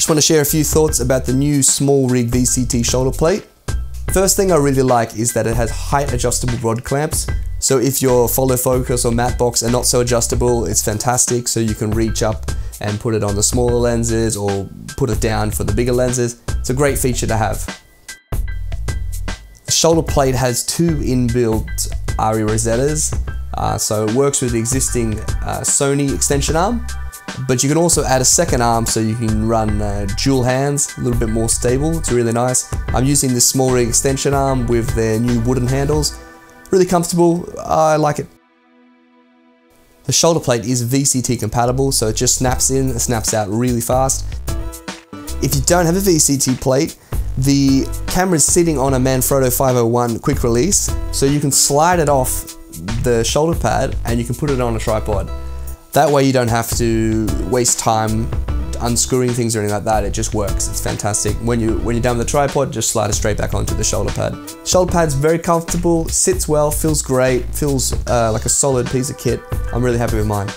Just want to share a few thoughts about the new SmallRig VCT shoulder plate. First thing I really like is that it has height adjustable rod clamps. So if your follow focus or matte box are not so adjustable, it's fantastic. So you can reach up and put it on the smaller lenses or put it down for the bigger lenses. It's a great feature to have. The shoulder plate has two inbuilt ARRI Rosettes. So it works with the existing Sony extension arm, but you can also add a second arm so you can run dual hands, a little bit more stable. It's really nice. I'm using this SmallRig extension arm with their new wooden handles. Really comfortable, I like it. The shoulder plate is VCT compatible, so it just snaps in and snaps out really fast. If you don't have a VCT plate, the camera's sitting on a Manfrotto 501 quick release, so you can slide it off the shoulder pad and you can put it on a tripod. That way you don't have to waste time unscrewing things or anything like that. It just works. It's fantastic. When you're done with the tripod, just slide it straight back onto the shoulder pad. Shoulder pad's very comfortable, sits well, feels great, feels like a solid piece of kit. I'm really happy with mine.